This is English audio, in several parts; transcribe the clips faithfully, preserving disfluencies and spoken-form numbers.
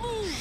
Move!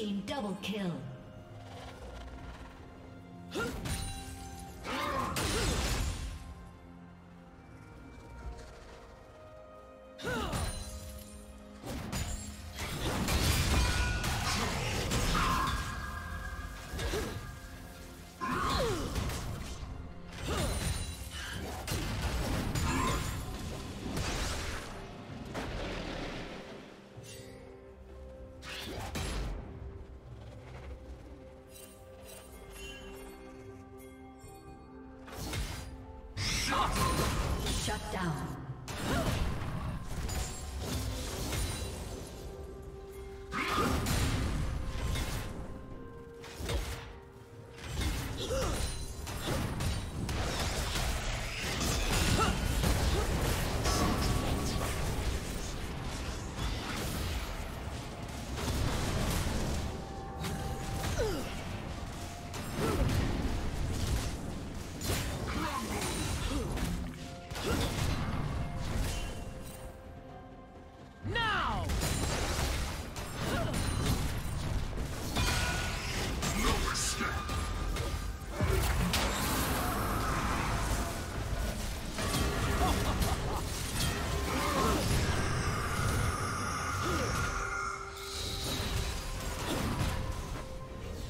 team double kill. Shut down.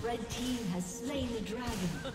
Red team has slain the dragon.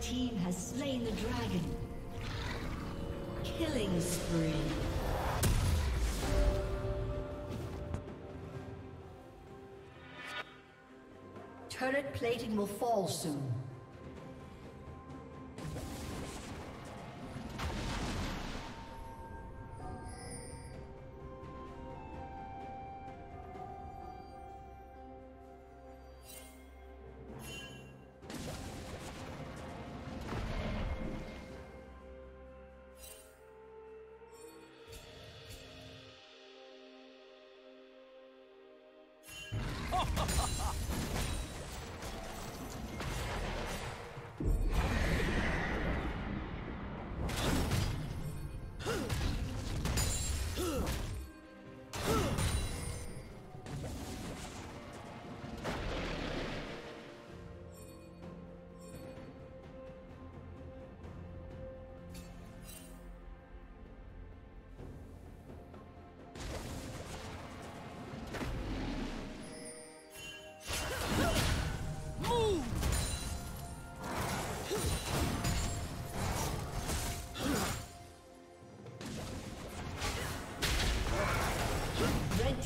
Red team has slain the dragon. Killing spree. Turret plating will fall soon.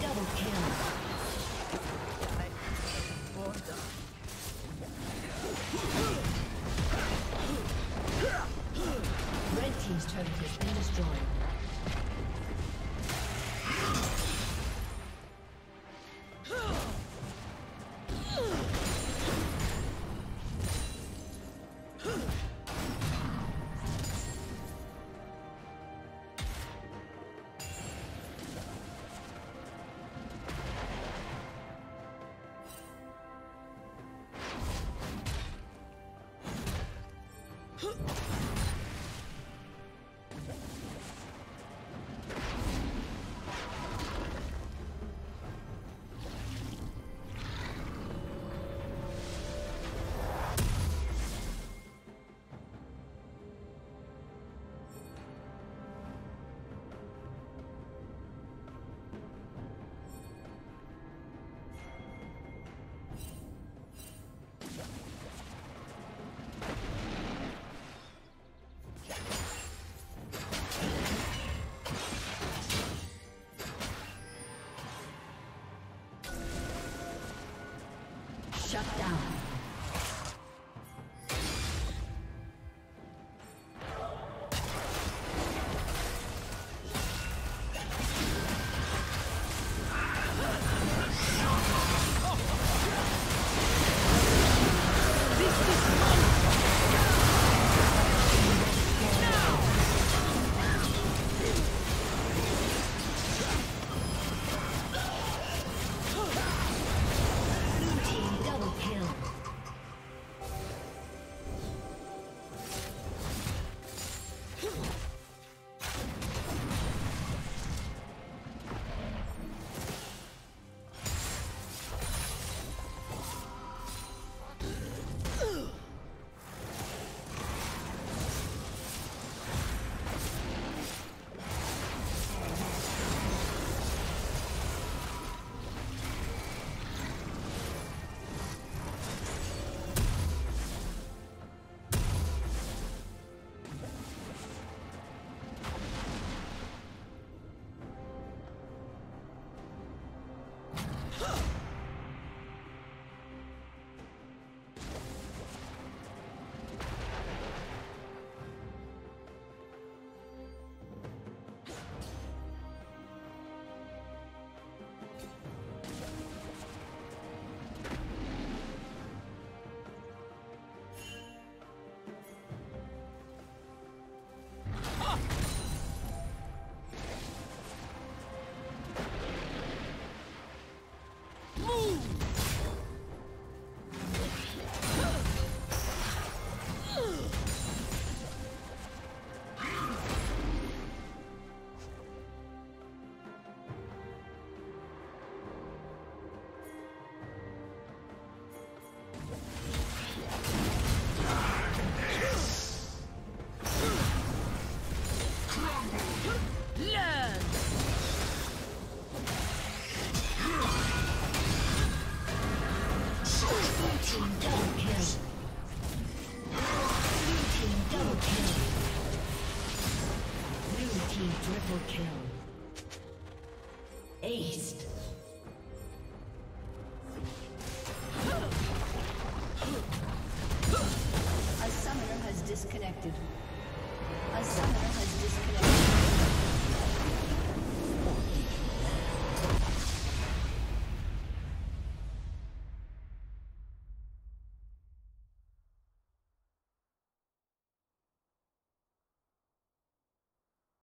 Double kill. Shut down. Triple kill. Ace.